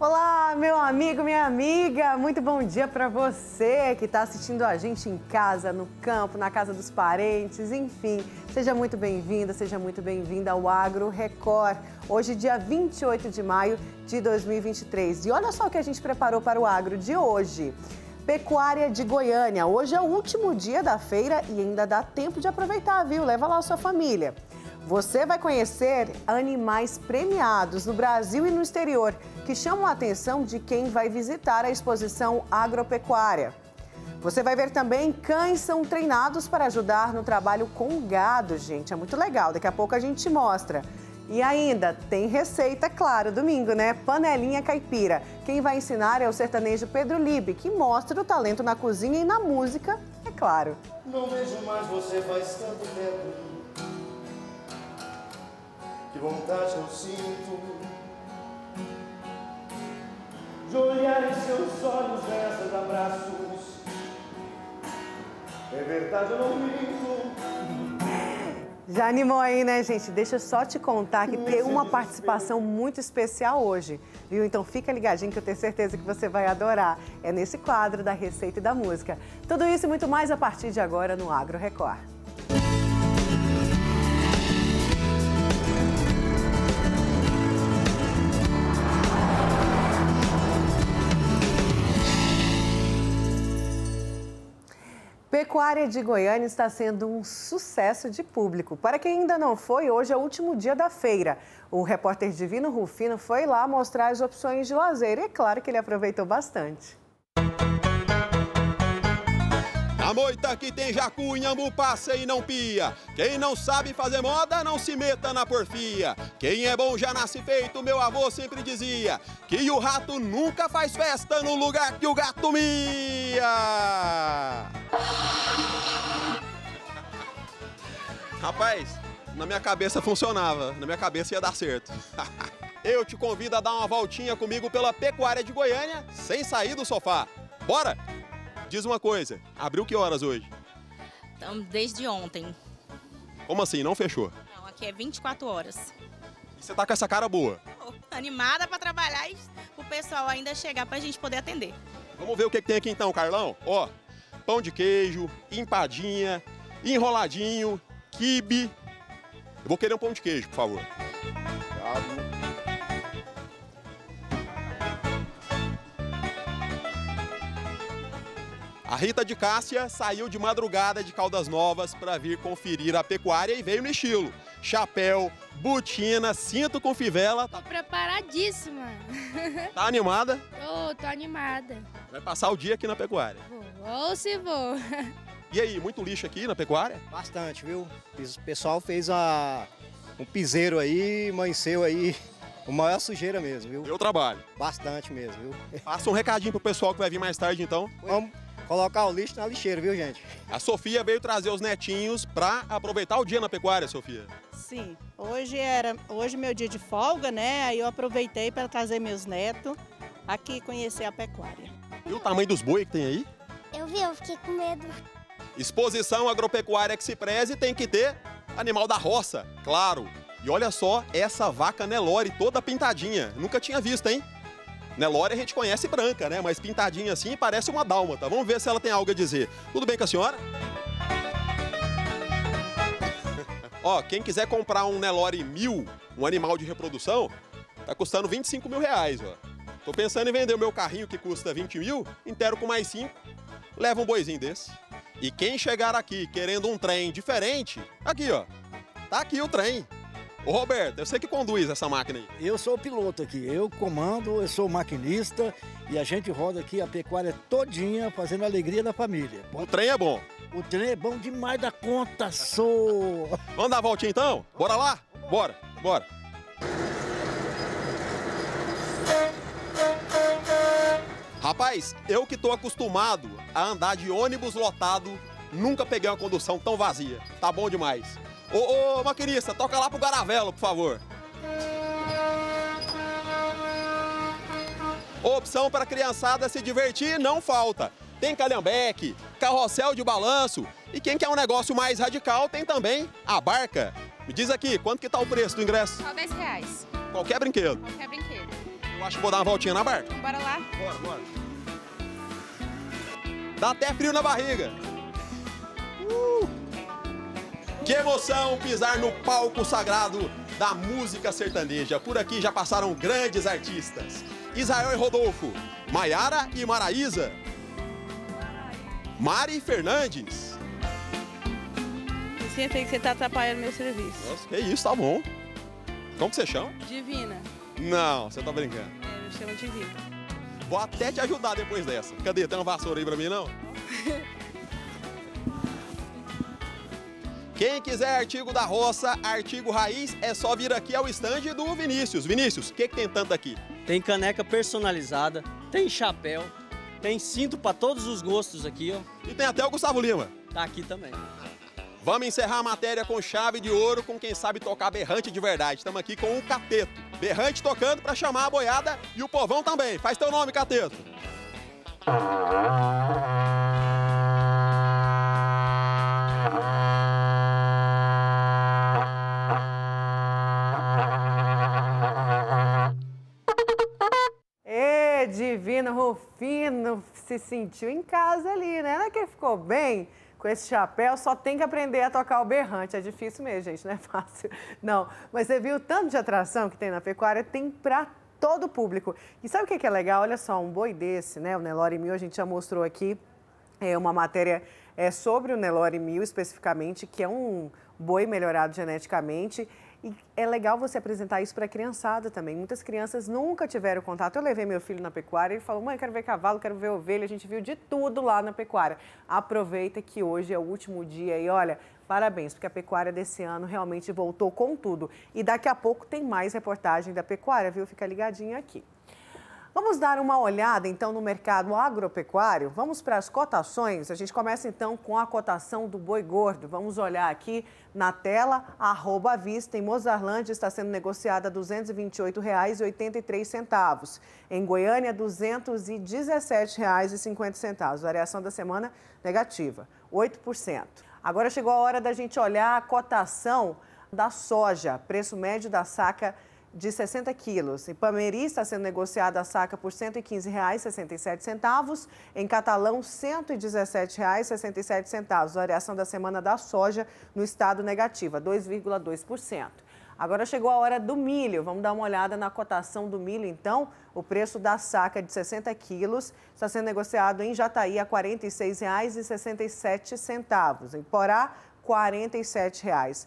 Olá, meu amigo, minha amiga, muito bom dia para você que está assistindo a gente em casa, no campo, na casa dos parentes, enfim. Seja muito bem-vinda ao Agro Record. Hoje, dia 28 de maio de 2023. E olha só o que a gente preparou para o agro de hoje. Pecuária de Goiânia. Hoje é o último dia da feira e ainda dá tempo de aproveitar, viu? Leva lá a sua família. Você vai conhecer animais premiados no Brasil e no exterior, que chamam a atenção de quem vai visitar a exposição agropecuária. Você vai ver também cães são treinados para ajudar no trabalho com gado, gente. É muito legal, daqui a pouco a gente te mostra. E ainda tem receita, claro, domingo, né? Panelinha caipira. Quem vai ensinar é o sertanejo Pedro Libe, que mostra o talento na cozinha e na música, é claro. Não vejo mais você faz tanto tempo. Que vontade eu sinto de olhar em seus olhos, nesses abraços. É verdade, eu não minto. Já animou aí, né, gente? Deixa eu só te contar que tem uma participação muito especial hoje, viu? Então fica ligadinho que eu tenho certeza que você vai adorar. É nesse quadro da receita e da música. Tudo isso e muito mais a partir de agora no Agro Record. Pecuária de Goiânia está sendo um sucesso de público. Para quem ainda não foi, hoje é o último dia da feira. O repórter Divino Rufino foi lá mostrar as opções de lazer e é claro que ele aproveitou bastante. Na moita aqui tem jacu, inhambu, passa e não pia. Quem não sabe fazer moda, não se meta na porfia. Quem é bom já nasce feito, meu avô sempre dizia que o rato nunca faz festa no lugar que o gato mia. Rapaz, na minha cabeça funcionava, na minha cabeça ia dar certo. Eu te convido a dar uma voltinha comigo pela Pecuária de Goiânia sem sair do sofá. Bora! Diz uma coisa, abriu que horas hoje? Desde ontem. Como assim, não fechou? Não, aqui é 24 horas. E você tá com essa cara boa? Oh, animada pra trabalhar e o pessoal ainda chegar pra gente poder atender. Vamos ver o que tem aqui então, Carlão. Ó, pão de queijo, empadinha, enroladinho, quibe. Eu vou querer um pão de queijo, por favor. Obrigado. A Rita de Cássia saiu de madrugada de Caldas Novas para vir conferir a pecuária e veio no estilo. Chapéu, botina, cinto com fivela. Tô preparadíssima. Tá animada? Tô animada. Vai passar o dia aqui na pecuária? Vou se vou. E aí, muito lixo aqui na pecuária? Bastante, viu? O pessoal fez um piseiro aí, amanheceu aí. O maior sujeira mesmo, viu? Deu trabalho. Bastante mesmo, viu? Passa um recadinho pro pessoal que vai vir mais tarde então. Vamos colocar o lixo na lixeira, viu, gente? A Sofia veio trazer os netinhos para aproveitar o dia na pecuária, Sofia. Sim, hoje meu dia de folga, né? Aí eu aproveitei para trazer meus netos aqui conhecer a pecuária. E o tamanho dos boi que tem aí? Eu vi, eu fiquei com medo. Exposição agropecuária que se preze tem que ter animal da roça, claro. E olha só essa vaca Nelore toda pintadinha. Nunca tinha visto, hein? Nelore a gente conhece branca, né? Mas pintadinha assim parece uma dálmata. Vamos ver se ela tem algo a dizer. Tudo bem com a senhora? Ó, quem quiser comprar um Nelore 1000, um animal de reprodução, tá custando 25 mil reais, ó. Tô pensando em vender o meu carrinho que custa 20 mil, inteiro com mais 5, leva um boizinho desse. E quem chegar aqui querendo um trem diferente, aqui, ó, tá aqui o trem. Ô Roberto, eu sei que conduz essa máquina aí. Eu sou o piloto aqui, eu comando, eu sou o maquinista e a gente roda aqui a pecuária todinha fazendo a alegria da família. O trem é bom? O trem é bom demais da conta, sou! Vamos dar a voltinha então? Bora lá? Bora, bora! Rapaz, eu que tô acostumado a andar de ônibus lotado, nunca peguei uma condução tão vazia. Tá bom demais. Ô, maquinista, toca lá pro Garavelo, por favor. Opção para criançada se divertir não falta. Tem calhambeque, carrossel de balanço e quem quer um negócio mais radical tem também a barca. Me diz aqui, quanto que tá o preço do ingresso? Só R$10. Qualquer brinquedo? Qualquer brinquedo. Eu acho que vou dar uma voltinha na barca. Bora lá. Bora, bora. Dá até frio na barriga. Que emoção pisar no palco sagrado da música sertaneja. Por aqui já passaram grandes artistas. Israel e Rodolfo, Maiara e Maraísa, Mari Fernandes. Senta aí que você tá atrapalhando meu serviço. Nossa, que isso, tá bom. Como que você chama? Divina. Não, você tá brincando. É, me chama Divina. Vou até te ajudar depois dessa. Cadê? Tem uma vassoura aí pra mim, não? Quem quiser artigo da roça, artigo raiz, é só vir aqui ao estande do Vinícius. Vinícius, o que tem tanto aqui? Tem caneca personalizada, tem chapéu, tem cinto para todos os gostos aqui, ó. E tem até o Gustavo Lima. Tá aqui também. Vamos encerrar a matéria com chave de ouro, com quem sabe tocar berrante de verdade. Estamos aqui com o Cateto. Berrante tocando para chamar a boiada e o povão também. Faz teu nome, Cateto. Divino Rufino se sentiu em casa ali, né? Não é que ele ficou bem com esse chapéu, só tem que aprender a tocar o berrante. É difícil mesmo, gente, não é fácil, não. Mas você viu o tanto de atração que tem na pecuária? Tem pra todo o público. E sabe o que é legal? Olha só, um boi desse, né? O Nelore 1000, a gente já mostrou aqui uma matéria sobre o Nelore 1000 especificamente, que é um boi melhorado geneticamente. E é legal você apresentar isso para a criançada também. Muitas crianças nunca tiveram contato. Eu levei meu filho na pecuária e ele falou: mãe, quero ver cavalo, quero ver ovelha. A gente viu de tudo lá na pecuária. Aproveita que hoje é o último dia e olha, parabéns, porque a pecuária desse ano realmente voltou com tudo. E daqui a pouco tem mais reportagem da pecuária, viu? Fica ligadinho aqui. Vamos dar uma olhada, então, no mercado agropecuário. Vamos para as cotações. A gente começa, então, com a cotação do boi gordo. Vamos olhar aqui na tela, arroba à vista. Em Mozarlândia está sendo negociada R$ 228,83. Em Goiânia, R$ 217,50. Variação da semana negativa, 8%. Agora chegou a hora da gente olhar a cotação da soja. Preço médio da saca de 60 quilos. Em Pameri está sendo negociada a saca por R$ 115,67. Em Catalão, R$ 117,67. Variação da semana da soja no estado negativa, 2,2%. Agora chegou a hora do milho. Vamos dar uma olhada na cotação do milho, então. O preço da saca de 60 quilos está sendo negociado em Jataí a R$ 46,67. Em Porá, R$ 47,00.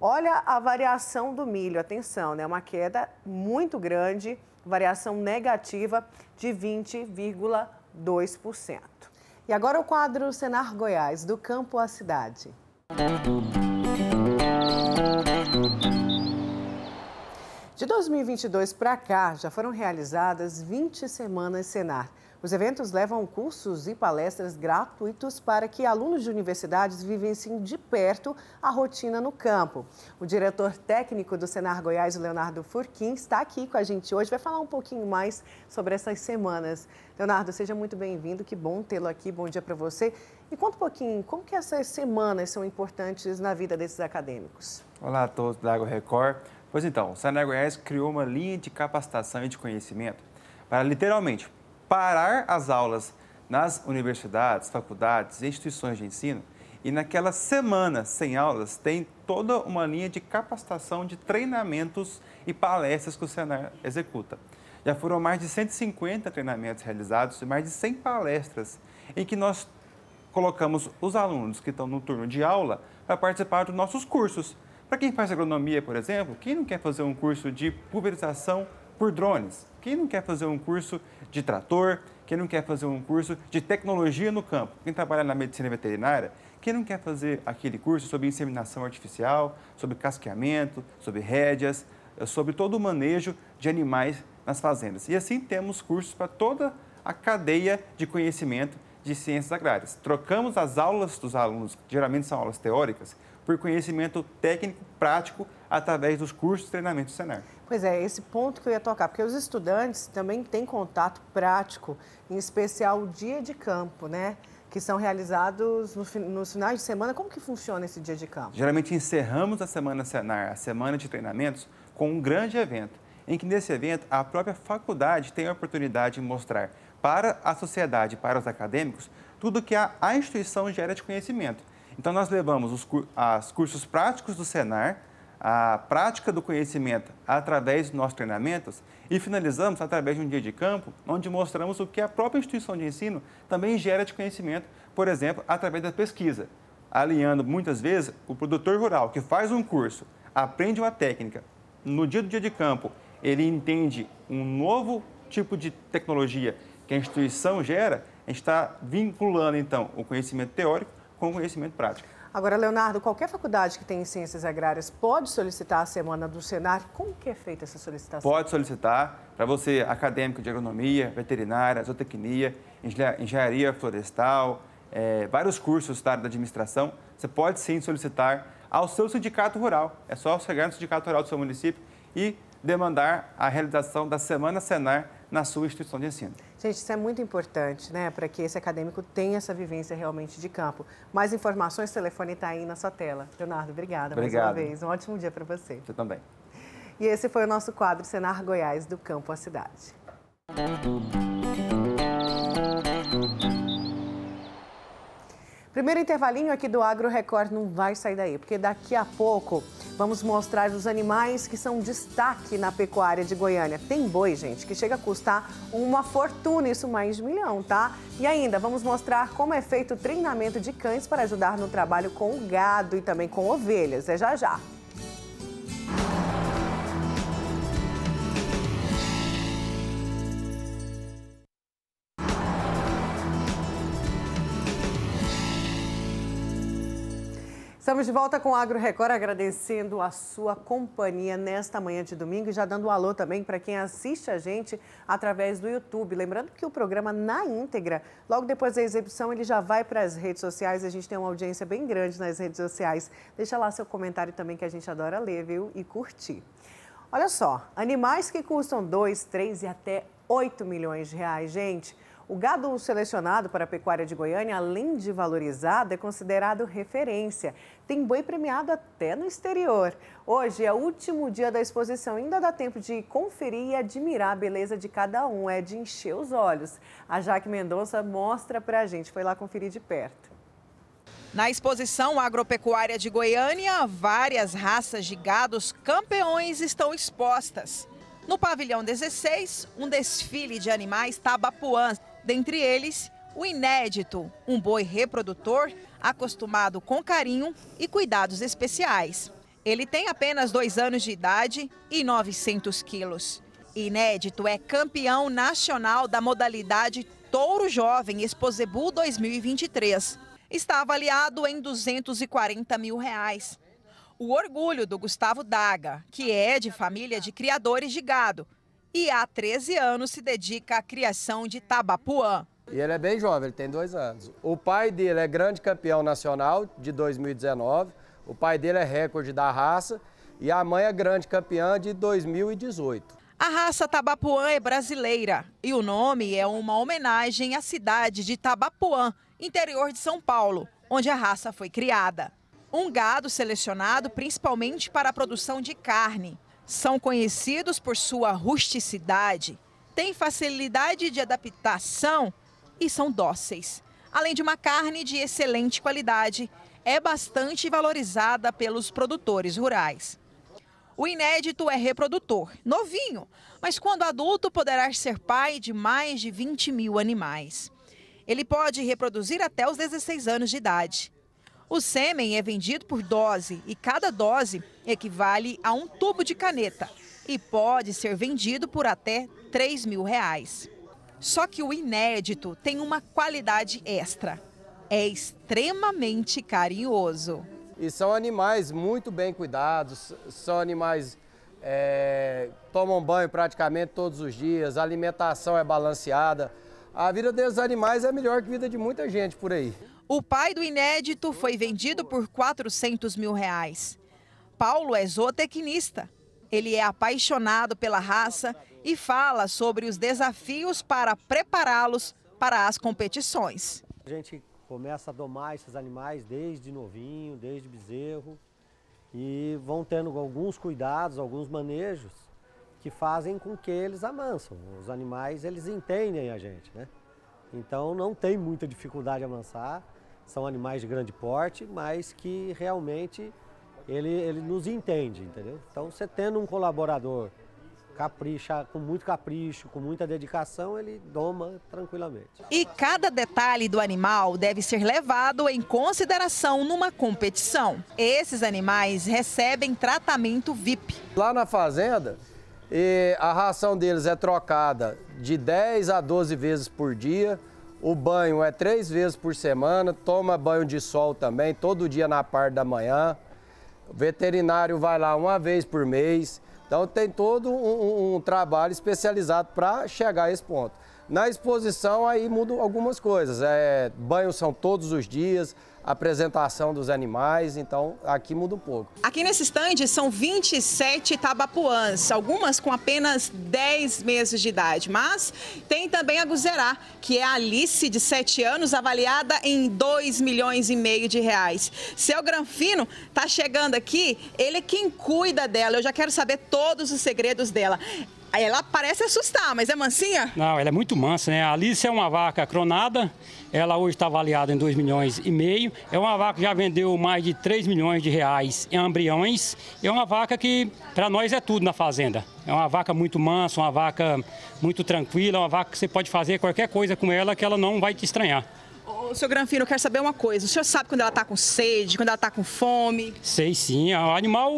Olha a variação do milho, atenção, né? Uma queda muito grande, variação negativa de 20,2%. E agora o quadro Senar Goiás, do campo à cidade. De 2022 para cá, já foram realizadas 20 semanas Senar. Os eventos levam cursos e palestras gratuitos para que alunos de universidades vivenciem de perto a rotina no campo. O diretor técnico do Senar Goiás, o Leonardo Furquim, está aqui com a gente hoje. Vai falar um pouquinho mais sobre essas semanas. Leonardo, seja muito bem-vindo. Que bom tê-lo aqui. Bom dia para você. E conta um pouquinho, como que essas semanas são importantes na vida desses acadêmicos? Olá a todos da Agro Record. Pois então, o Senar Goiás criou uma linha de capacitação e de conhecimento para, literalmente, parar as aulas nas universidades, faculdades, instituições de ensino e naquela semana sem aulas tem toda uma linha de capacitação de treinamentos e palestras que o Senar executa. Já foram mais de 150 treinamentos realizados e mais de 100 palestras em que nós colocamos os alunos que estão no turno de aula para participar dos nossos cursos. Para quem faz agronomia, por exemplo, quem não quer fazer um curso de pulverização por drones? Quem não quer fazer um curso de trator? Quem não quer fazer um curso de tecnologia no campo? Quem trabalha na medicina veterinária? Quem não quer fazer aquele curso sobre inseminação artificial, sobre casqueamento, sobre rédeas, sobre todo o manejo de animais nas fazendas? E assim temos cursos para toda a cadeia de conhecimento de ciências agrárias. Trocamos as aulas dos alunos, que geralmente são aulas teóricas, por conhecimento técnico, prático, através dos cursos e treinamentos do Senar. Pois é, esse ponto que eu ia tocar, porque os estudantes também têm contato prático, em especial o dia de campo, né? Que são realizados nos finais de semana. Como que funciona esse dia de campo? Geralmente encerramos a semana Senar, a semana de treinamentos, com um grande evento, em que nesse evento a própria faculdade tem a oportunidade de mostrar para a sociedade, para os acadêmicos, tudo que a instituição gera de conhecimento. Então, nós levamos os cursos práticos do Senar, a prática do conhecimento através dos nossos treinamentos e finalizamos através de um dia de campo, onde mostramos o que a própria instituição de ensino também gera de conhecimento, por exemplo, através da pesquisa, alinhando muitas vezes o produtor rural que faz um curso, aprende uma técnica, no dia de campo ele entende um novo tipo de tecnologia que a instituição gera, a gente está vinculando então o conhecimento teórico com o conhecimento prático. Agora, Leonardo, qualquer faculdade que tem ciências agrárias pode solicitar a semana do Senar? Como que é feita essa solicitação? Pode solicitar para você, acadêmico de agronomia, veterinária, zootecnia, engenharia florestal, vários cursos da área da administração. Você pode sim solicitar ao seu sindicato rural. É só chegar no sindicato rural do seu município e demandar a realização da semana Senar na sua instituição de ensino. Gente, isso é muito importante, né? Para que esse acadêmico tenha essa vivência realmente de campo. Mais informações, o telefone está aí na sua tela. Leonardo, obrigada mais uma vez. Um ótimo dia para você. Você também. E esse foi o nosso quadro Senar Goiás, do campo à cidade. Primeiro intervalinho aqui do Agro Record, não vai sair daí, porque daqui a pouco vamos mostrar os animais que são destaque na pecuária de Goiânia. Tem boi, gente, que chega a custar uma fortuna, isso mais de 1 milhão, tá? E ainda vamos mostrar como é feito o treinamento de cães para ajudar no trabalho com o gado e também com ovelhas. É já já. Estamos de volta com o Agro Record, agradecendo a sua companhia nesta manhã de domingo e já dando um alô também para quem assiste a gente através do YouTube. Lembrando que o programa na íntegra, logo depois da exibição, ele já vai para as redes sociais. A gente tem uma audiência bem grande nas redes sociais. Deixa lá seu comentário também, que a gente adora ler, viu? E curtir. Olha só, animais que custam 2, 3 e até 8 milhões de reais, gente. O gado selecionado para a pecuária de Goiânia, além de valorizado, é considerado referência. Tem boi premiado até no exterior. Hoje é o último dia da exposição, ainda dá tempo de conferir e admirar a beleza de cada um, é de encher os olhos. A Jaque Mendonça mostra pra gente, foi lá conferir de perto. Na exposição agropecuária de Goiânia, várias raças de gados campeões estão expostas. No pavilhão 16, um desfile de animais Tabapuã. Dentre eles, o Inédito, um boi reprodutor acostumado com carinho e cuidados especiais. Ele tem apenas 2 anos de idade e 900 quilos. Inédito é campeão nacional da modalidade Touro Jovem Exposebu 2023. Está avaliado em R$ 240 mil. O orgulho do Gustavo Daga, que é de família de criadores de gado, e há 13 anos se dedica à criação de Tabapuã. E ele é bem jovem, ele tem 2 anos. O pai dele é grande campeão nacional de 2019, o pai dele é recorde da raça e a mãe é grande campeã de 2018. A raça Tabapuã é brasileira e o nome é uma homenagem à cidade de Tabapuã, interior de São Paulo, onde a raça foi criada. Um gado selecionado principalmente para a produção de carne. São conhecidos por sua rusticidade, têm facilidade de adaptação e são dóceis. Além de uma carne de excelente qualidade, é bastante valorizada pelos produtores rurais. O Inédito é reprodutor, novinho, mas quando adulto poderá ser pai de mais de 20 mil animais. Ele pode reproduzir até os 16 anos de idade. O sêmen é vendido por dose e cada dose equivale a um tubo de caneta e pode ser vendido por até R$ 3 mil. Só que o Inédito tem uma qualidade extra. É extremamente carinhoso. E são animais muito bem cuidados, são animais tomam banho praticamente todos os dias, a alimentação é balanceada. A vida desses animais é melhor que a vida de muita gente por aí. O pai do Inédito foi vendido por R$ 400 mil. Paulo é zootecnista. Ele é apaixonado pela raça e fala sobre os desafios para prepará-los para as competições. A gente começa a domar esses animais desde novinho, desde bezerro, e vão tendo alguns cuidados, alguns manejos, que que fazem com que eles amansam. Os animais, eles entendem a gente, né? Então, não tem muita dificuldade a amansar. São animais de grande porte, mas que realmente ele nos entende, entendeu? Então, você tendo um colaborador com muito capricho, com muita dedicação, ele doma tranquilamente. E cada detalhe do animal deve ser levado em consideração numa competição. Esses animais recebem tratamento VIP. Lá na fazenda, a ração deles é trocada de 10 a 12 vezes por dia, o banho é 3 vezes por semana, toma banho de sol também, todo dia na parte da manhã. O veterinário vai lá uma vez por mês. Então tem todo um trabalho especializado para chegar a esse ponto. Na exposição aí mudam algumas coisas, banhos são todos os dias, apresentação dos animais, então aqui muda um pouco. Aqui nesse stand são 27 tabapuãs, algumas com apenas 10 meses de idade, mas tem também a Guzerá, que é a Alice de 7 anos, avaliada em 2 milhões e meio de reais. Seu Granfino está chegando aqui, ele é quem cuida dela, eu já quero saber todos os segredos dela. Ela parece assustar, mas é mansinha? Não, ela é muito mansa, né? A Alice é uma vaca cronada, ela hoje está avaliada em 2 milhões e meio. É uma vaca que já vendeu mais de 3 milhões de reais em embriões. É uma vaca que, para nós, é tudo na fazenda. É uma vaca muito mansa, uma vaca muito tranquila, uma vaca que você pode fazer qualquer coisa com ela que ela não vai te estranhar. Ô, seu Granfino, eu quero saber uma coisa. O senhor sabe quando ela está com sede, quando ela está com fome? Sei sim. O animal,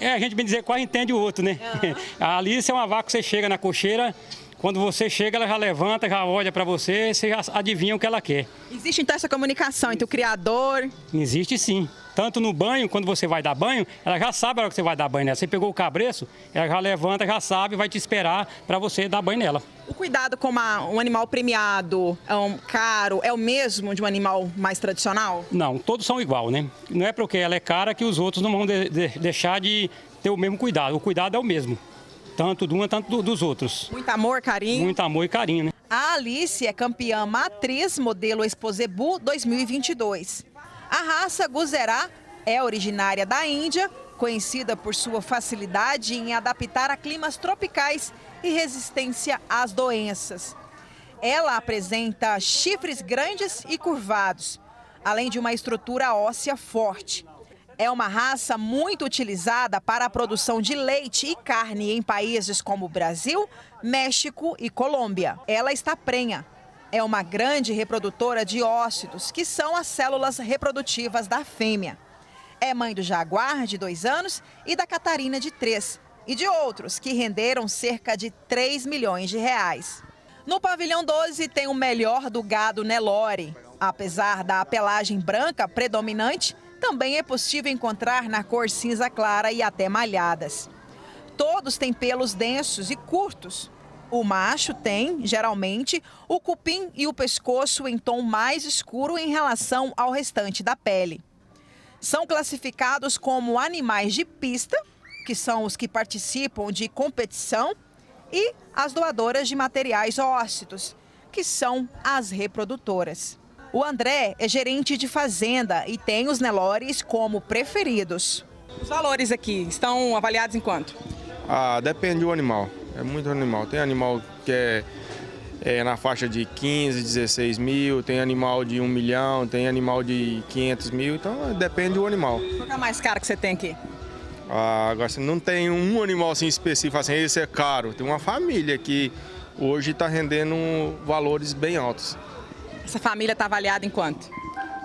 a gente bem dizer, quase entende o outro, né? Uhum. A Alice é uma vaca que você chega na cocheira, quando você chega, ela já levanta, já olha para você, você já adivinha o que ela quer. Existe então essa comunicação entre o criador? Existe sim. Tanto no banho, quando você vai dar banho, ela já sabe a hora que você vai dar banho nela. Você pegou o cabreço, ela já levanta, já sabe, vai te esperar para você dar banho nela. O cuidado com um animal premiado, caro, é o mesmo de um animal mais tradicional? Não, todos são igual, né? Não é porque ela é cara que os outros não vão deixar de ter o mesmo cuidado. O cuidado é o mesmo. Tanto de uma, tanto dos outros. Muito amor, carinho. Muito amor e carinho, né? A Alice é campeã matriz, modelo Exposebu 2022. A raça Guzerá é originária da Índia, conhecida por sua facilidade em adaptar a climas tropicais e resistência às doenças. Ela apresenta chifres grandes e curvados, além de uma estrutura óssea forte. É uma raça muito utilizada para a produção de leite e carne em países como Brasil, México e Colômbia. Ela está prenha. É uma grande reprodutora de ócidos, que são as células reprodutivas da fêmea. É mãe do jaguar, de 2 anos, e da catarina, de 3, e de outros, que renderam cerca de 3 milhões de reais. No pavilhão 12 tem o melhor do gado Nelore. Apesar da pelagem branca predominante, também é possível encontrar na cor cinza clara e até malhadas. Todos têm pelos densos e curtos. O macho tem, geralmente, o cupim e o pescoço em tom mais escuro em relação ao restante da pele. São classificados como animais de pista, que são os que participam de competição, e as doadoras de materiais ósseos, que são as reprodutoras. O André é gerente de fazenda e tem os Nelores como preferidos. Os valores aqui estão avaliados em quanto? Depende do animal, é muito animal. Tem animal que é na faixa de 15, 16 mil, tem animal de 1 milhão, tem animal de 500 mil, então depende do animal. Qual é o mais caro que você tem aqui? Agora, você não tem um animal assim específico, assim, esse é caro. Tem uma família que hoje está rendendo valores bem altos. Essa família está avaliada em quanto?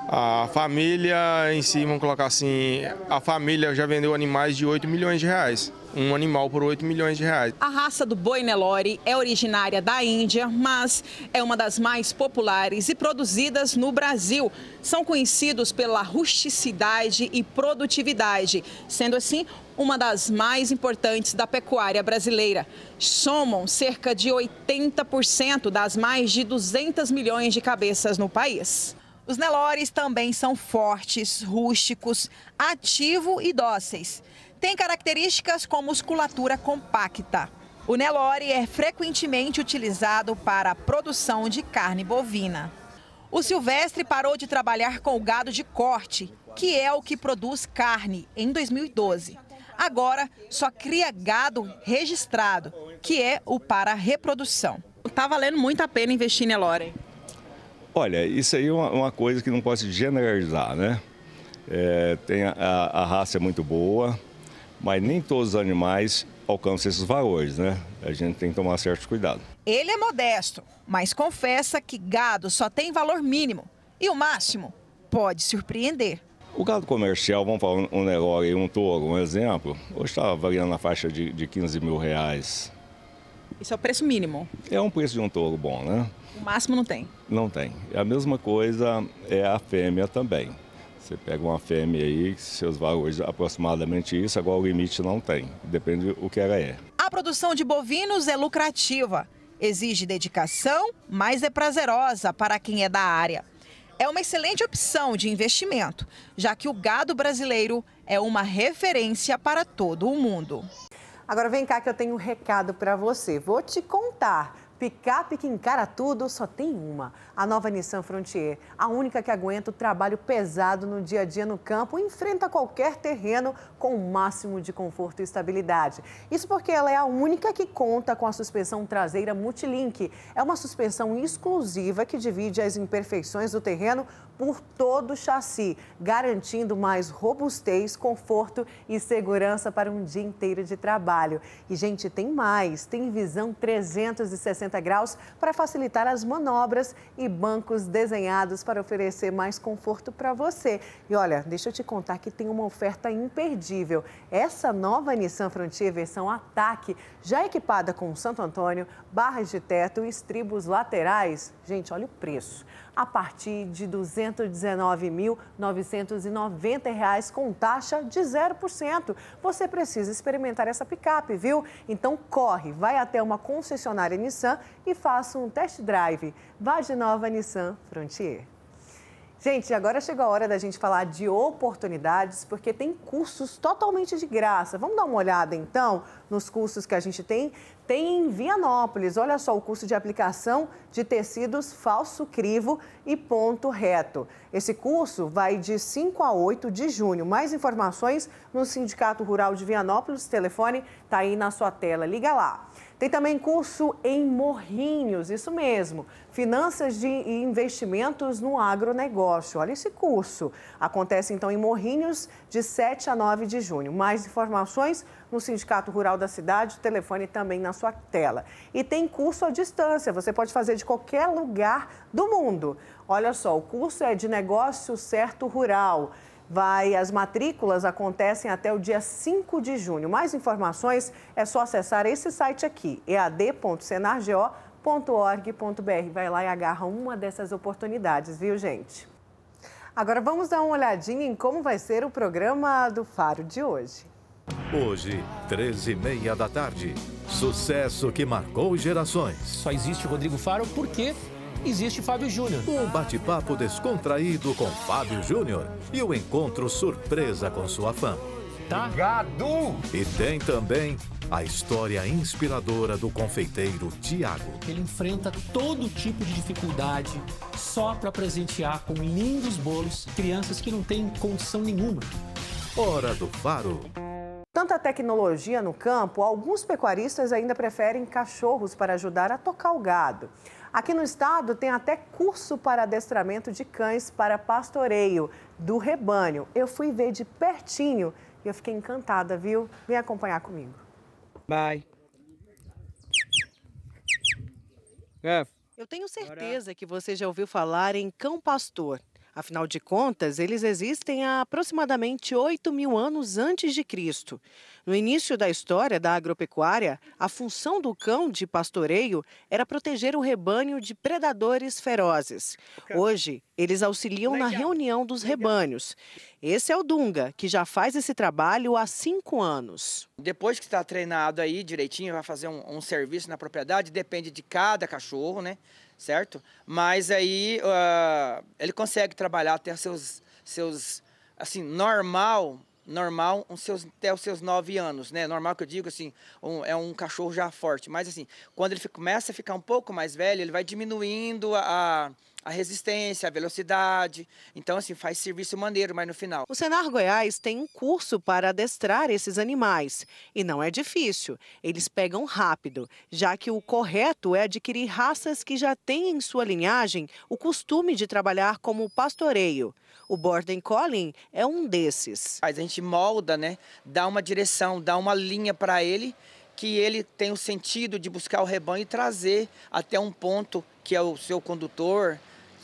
A família em si, vamos colocar assim, a família já vendeu animais de 8 milhões de reais. Um animal por 8 milhões de reais. A raça do boi Nelore é originária da Índia, mas é uma das mais populares e produzidas no Brasil. São conhecidos pela rusticidade e produtividade, sendo assim uma das mais importantes da pecuária brasileira. Somam cerca de 80% das mais de 200 milhões de cabeças no país. Os Nelores também são fortes, rústicos, ativos e dóceis. Tem características como musculatura compacta. O Nelore é frequentemente utilizado para a produção de carne bovina. O Silvestre parou de trabalhar com o gado de corte, que é o que produz carne, em 2012. Agora só cria gado registrado, que é o para reprodução. Está valendo muito a pena investir em Nelore? Olha, isso aí é uma coisa que não posso generalizar, né? Tem a raça é muito boa, mas nem todos os animais alcançam esses valores, né? A gente tem que tomar certo cuidado. Ele é modesto, mas confessa que gado só tem valor mínimo e o máximo pode surpreender. O gado comercial, vamos falar um Nelore, um touro, um exemplo, hoje está variando na faixa de 15 mil reais. Isso é o preço mínimo? É um preço de um touro bom, né? O máximo não tem? Não tem. A mesma coisa é a fêmea também. Você pega uma fêmea aí, seus valores aproximadamente isso, agora o limite não tem, depende do que ela é. A produção de bovinos é lucrativa, exige dedicação, mas é prazerosa para quem é da área. É uma excelente opção de investimento, já que o gado brasileiro é uma referência para todo o mundo. Agora vem cá que eu tenho um recado para você. Vou te contar. Picape que encara tudo só tem uma. A nova Nissan Frontier, a única que aguenta o trabalho pesado no dia a dia no campo e enfrenta qualquer terreno com o máximo de conforto e estabilidade. Isso porque ela é a única que conta com a suspensão traseira multilink. É uma suspensão exclusiva que divide as imperfeições do terreno por todo o chassi, garantindo mais robustez, conforto e segurança para um dia inteiro de trabalho. E, gente, tem mais, tem visão 360 graus para facilitar as manobras e bancos desenhados para oferecer mais conforto para você. E olha, deixa eu te contar que tem uma oferta imperdível. Essa nova Nissan Frontier versão Ataque, já equipada com Santo Antônio, barras de teto e estribos laterais, gente, olha o preço. A partir de R$ 219.990 com taxa de 0%. Você precisa experimentar essa picape, viu? Então corre, vai até uma concessionária Nissan e faça um test drive. Vá de nova Nissan Frontier. Gente, agora chegou a hora da gente falar de oportunidades, porque tem cursos totalmente de graça. Vamos dar uma olhada, então, nos cursos que a gente tem? Tem em Vianópolis, olha só, o curso de aplicação de tecidos falso crivo e ponto reto. Esse curso vai de 5 a 8 de junho. Mais informações no Sindicato Rural de Vianópolis, o telefone está aí na sua tela, liga lá. Tem também curso em Morrinhos, isso mesmo, Finanças e Investimentos no Agronegócio. Olha esse curso. Acontece, então, em Morrinhos, de 7 a 9 de junho. Mais informações no Sindicato Rural da cidade, o telefone também na sua tela. E tem curso à distância, você pode fazer de qualquer lugar do mundo. Olha só, o curso é de Negócio Certo Rural. As matrículas acontecem até o dia 5 de junho. Mais informações é só acessar esse site aqui, ead.senargo.org.br. Vai lá e agarra uma dessas oportunidades, viu, gente? Agora vamos dar uma olhadinha em como vai ser o programa do Faro de hoje. Hoje, 13h30 da tarde, sucesso que marcou gerações. Só existe o Rodrigo Faro porque... existe Fábio Júnior. Um bate-papo descontraído com Fábio Júnior e o encontro surpresa com sua fã. Tá? Obrigado! E tem também a história inspiradora do confeiteiro Tiago. Ele enfrenta todo tipo de dificuldade só para presentear com lindos bolos crianças que não têm condição nenhuma. Hora do Faro. Tanta tecnologia no campo, alguns pecuaristas ainda preferem cachorros para ajudar a tocar o gado. Aqui no estado tem até curso para adestramento de cães para pastoreio do rebanho. Eu fui ver de pertinho e eu fiquei encantada, viu? Vem acompanhar comigo. Bye. Eu tenho certeza que você já ouviu falar em cão pastor. Afinal de contas, eles existem há aproximadamente 8 mil anos antes de Cristo. No início da história da agropecuária, a função do cão de pastoreio era proteger o rebanho de predadores ferozes. Hoje, eles auxiliam na reunião dos rebanhos. Esse é o Dunga, que já faz esse trabalho há 5 anos. Depois que está treinado aí direitinho, vai fazer um serviço na propriedade, depende de cada cachorro, né? Certo? Mas aí ele consegue trabalhar até seus assim, normal, até os seus 9 anos, né? Normal que eu digo, assim, é um cachorro já forte. Mas, assim, quando ele começa a ficar um pouco mais velho, ele vai diminuindo a a resistência, a velocidade. Então, assim, faz serviço maneiro, mas no final. O Senar Goiás tem um curso para adestrar esses animais. E não é difícil, eles pegam rápido, já que o correto é adquirir raças que já têm em sua linhagem o costume de trabalhar como pastoreio. O Border Collie é um desses. A gente molda, né? Dá uma direção, dá uma linha para ele, que ele tem o sentido de buscar o rebanho e trazer até um ponto que é o seu condutor,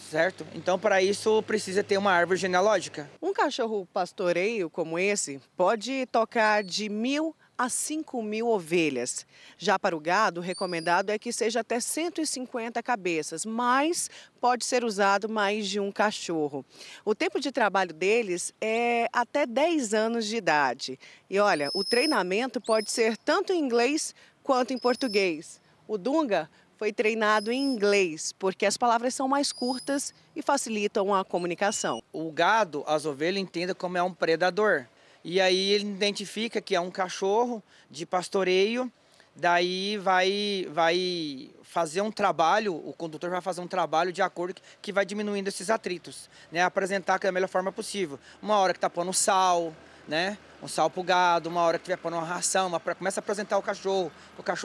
certo? Então, para isso, precisa ter uma árvore genealógica. Um cachorro pastoreio como esse pode tocar de 1.000 a 5.000 ovelhas. Já para o gado, o recomendado é que seja até 150 cabeças, mas pode ser usado mais de um cachorro. O tempo de trabalho deles é até 10 anos de idade. E olha, o treinamento pode ser tanto em inglês quanto em português. O Dunga foi treinado em inglês, porque as palavras são mais curtas e facilitam a comunicação. O gado, as ovelhas, entendem como é um predador. E aí ele identifica que é um cachorro de pastoreio, daí vai fazer um trabalho, o condutor vai fazer um trabalho de acordo que vai diminuindo esses atritos, né? Apresentar da melhor forma possível. Uma hora que tá pondo sal, né? Um sal pro gado, uma hora que vai pondo uma ração, começa a apresentar o cachorro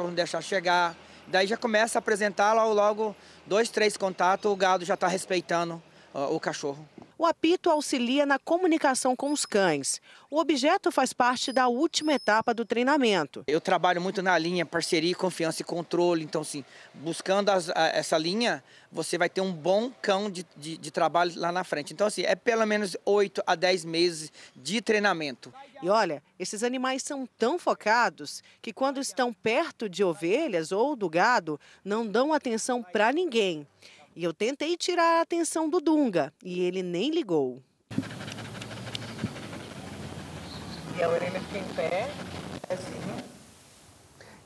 não deixar chegar. Daí já começa a apresentar logo 2, 3 contatos, o gado já tá respeitando o cachorro. O apito auxilia na comunicação com os cães. O objeto faz parte da última etapa do treinamento. Eu trabalho muito na linha parceria, confiança e controle. Então, assim, buscando essa linha, você vai ter um bom cão de trabalho lá na frente. Então, assim, é pelo menos 8 a 10 meses de treinamento. E olha, esses animais são tão focados que quando estão perto de ovelhas ou do gado, não dão atenção para ninguém. E eu tentei tirar a atenção do Dunga, e ele nem ligou. E a orelha fica em pé, assim.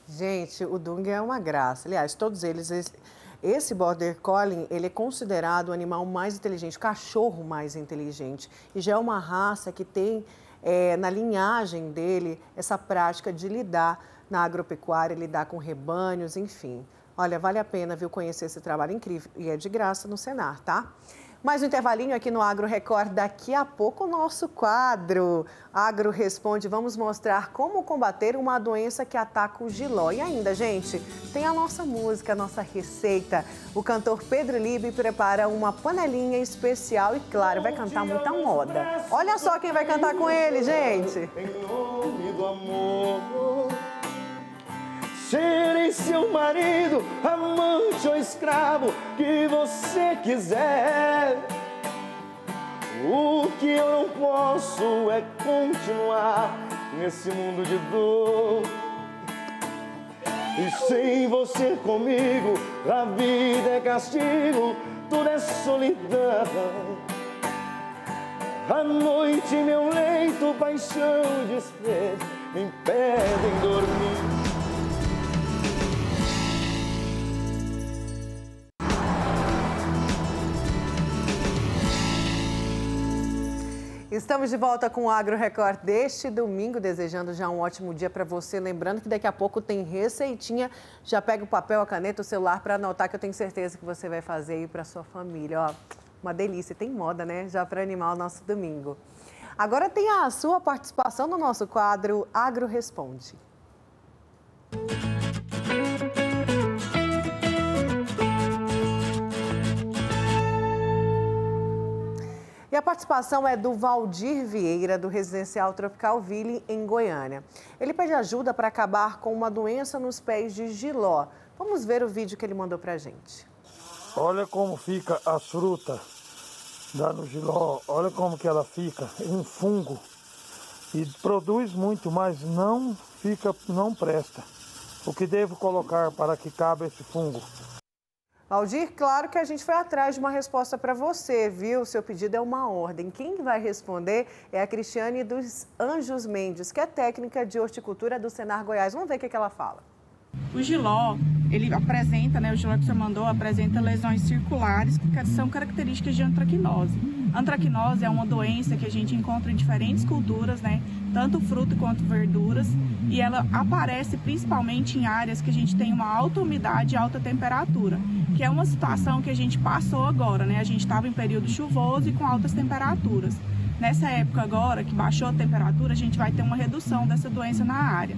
Gente, o Dunga é uma graça. Aliás, todos eles... Esse Border Collie, ele é considerado o animal mais inteligente, o cachorro mais inteligente. E já é uma raça que tem, na linhagem dele, essa prática de lidar na agropecuária, lidar com rebanhos, enfim... Olha, vale a pena, viu, conhecer esse trabalho incrível e é de graça no Senar, tá? Mais um intervalinho aqui no Agro Record, daqui a pouco o nosso quadro Agro Responde. Vamos mostrar como combater uma doença que ataca o jiló. E ainda, gente, tem a nossa música, a nossa receita. O cantor Pedro Libe prepara uma panelinha especial e, claro, vai cantar muita moda. Olha só quem vai cantar com ele, gente! Em nome do amor... Serei seu marido, amante ou escravo, que você quiser. O que eu não posso é continuar nesse mundo de dor. E sem você comigo, a vida é castigo, tudo é solidão. À noite meu leito, paixão e desprezo me impedem dormir. Estamos de volta com o Agro Record deste domingo, desejando já um ótimo dia para você. Lembrando que daqui a pouco tem receitinha. Já pega o papel, a caneta, o celular para anotar, que eu tenho certeza que você vai fazer aí para sua família. Ó, uma delícia, tem moda, né? Já para animar o nosso domingo. Agora tem a sua participação no nosso quadro Agro Responde. E a participação é do Valdir Vieira, do Residencial Tropical Ville, em Goiânia. Ele pede ajuda para acabar com uma doença nos pés de jiló. Vamos ver o vídeo que ele mandou para a gente. Olha como fica as frutas do jiló, olha como que ela fica, um fungo. E produz muito, mas não presta. O que devo colocar para que cabe esse fungo? Valdir, claro que a gente foi atrás de uma resposta para você, viu? O seu pedido é uma ordem. Quem vai responder é a Cristiane dos Anjos Mendes, que é técnica de horticultura do Senar Goiás. Vamos ver o que ela fala. O jiló, ele apresenta, né? O jiló que você mandou apresenta lesões circulares que são características de antracnose. Antracnose é uma doença que a gente encontra em diferentes culturas, né? Tanto fruto quanto verduras. E ela aparece principalmente em áreas que a gente tem uma alta umidade e alta temperatura. que é uma situação que a gente passou agora, né? A gente estava em período chuvoso e com altas temperaturas. Nessa época agora, que baixou a temperatura, a gente vai ter uma redução dessa doença na área.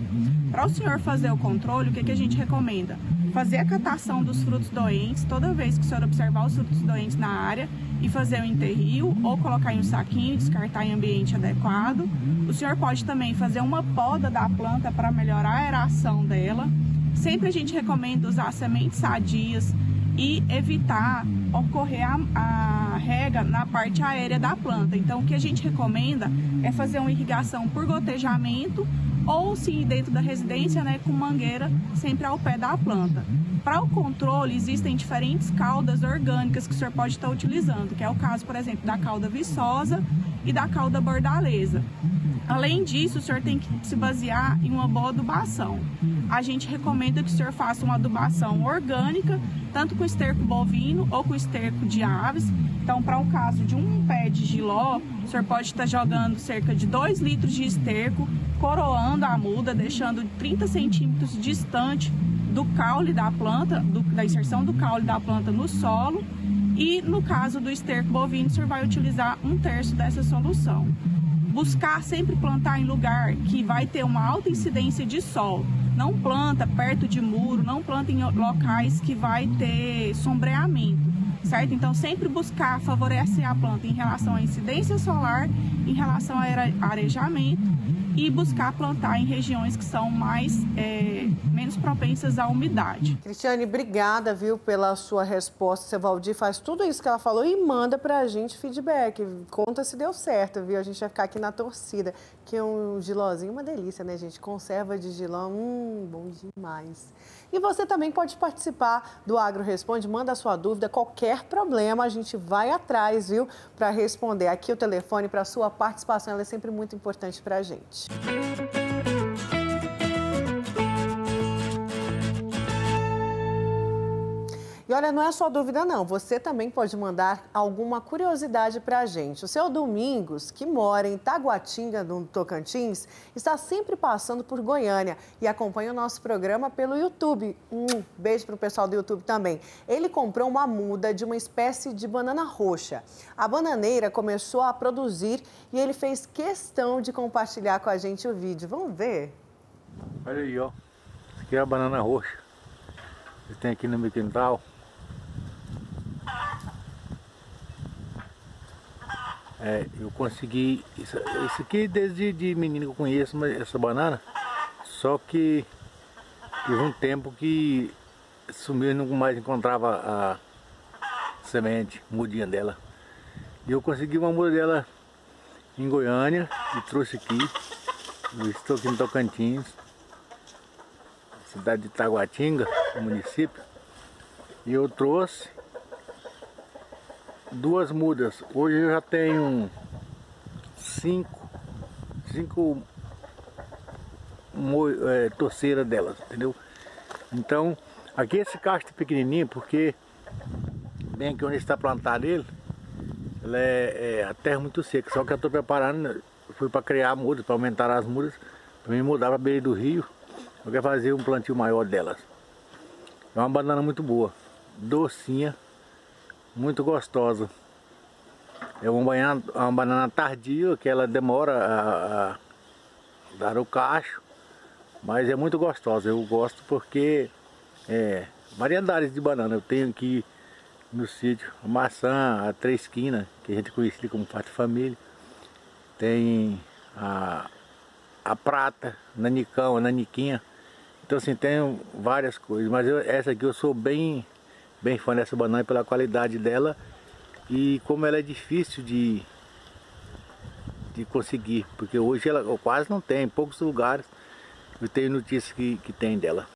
Para o senhor fazer o controle, o que a gente recomenda? Fazer a catação dos frutos doentes, toda vez que o senhor observar os frutos doentes na área, e fazer o enterrio, ou colocar em um saquinho, descartar em ambiente adequado. O senhor pode também fazer uma poda da planta para melhorar a aeração dela. Sempre a gente recomenda usar sementes sadias e evitar ocorrer a rega na parte aérea da planta. Então, o que a gente recomenda é fazer uma irrigação por gotejamento ou, se dentro da residência, né, com mangueira sempre ao pé da planta. Para o controle, existem diferentes caudas orgânicas que o senhor pode estar utilizando, que é o caso, por exemplo, da cauda viçosa e da cauda bordaleza. Além disso, o senhor tem que se basear em uma boa adubação. A gente recomenda que o senhor faça uma adubação orgânica, tanto com esterco bovino ou com esterco de aves. Então, para um caso de um pé de jiló, o senhor pode estar jogando cerca de 2 litros de esterco, coroando a muda, deixando 30 centímetros distante do caule da planta, da inserção do caule da planta no solo. E no caso do esterco bovino, o senhor vai utilizar 1/3 dessa solução. Buscar sempre plantar em lugar que vai ter uma alta incidência de sol. Não planta perto de muro, não planta em locais que vai ter sombreamento, certo? Então, sempre buscar favorecer a planta em relação à incidência solar, em relação a arejamento, e buscar plantar em regiões que são menos propensas à umidade. Cristiane, obrigada, viu, pela sua resposta. Seu Valdir faz tudo isso que ela falou e manda pra gente feedback. Conta se deu certo, viu? A gente vai ficar aqui na torcida, que é um gilózinho, uma delícia, né, gente? Conserva de giló, bom demais. E você também pode participar do Agro Responde, manda a sua dúvida, qualquer problema, a gente vai atrás, viu, para responder. Aqui o telefone para sua participação, ela é sempre muito importante pra gente. E olha, não é só dúvida não, você também pode mandar alguma curiosidade pra gente. O seu Domingos, que mora em Taguatinga, no Tocantins, está sempre passando por Goiânia e acompanha o nosso programa pelo YouTube. Beijo pro pessoal do YouTube também. Ele comprou uma muda de uma espécie de banana roxa. A bananeira começou a produzir e ele fez questão de compartilhar com a gente o vídeo. Vamos ver? Olha aí, ó. Isso aqui é a banana roxa que tem aqui no meu quintal. É, eu consegui isso aqui desde de menino que eu conheço, mas essa banana, só que teve um tempo que sumiu e nunca mais encontrava a semente, mudinha dela. E eu consegui uma muda dela em Goiânia e trouxe aqui. Eu estou aqui em Tocantins, cidade de Taguatinga, município, e eu trouxe 2 mudas. Hoje eu já tenho 5 torceiras delas, entendeu? Então, aqui esse cacho pequenininho, porque bem aqui onde está plantado ele, a terra é muito seca, só que eu estou preparando, fui para criar mudas, para aumentar as mudas, para me mudar para a beira do rio, eu quero fazer um plantio maior delas. É uma banana muito boa, docinha, muito gostosa. É uma banana tardia, que ela demora a dar o cacho, mas é muito gostosa. Eu gosto porque variedades de banana. Eu tenho aqui no sítio a maçã, a três esquinas, que a gente conhece como parte de família. Tem a prata, nanicão, a naniquinha. Então, assim, tenho várias coisas, mas essa aqui eu sou bem fã dessa banana pela qualidade dela e como ela é difícil de conseguir, porque hoje ela quase não tem, em poucos lugares eu tenho notícias que tem dela.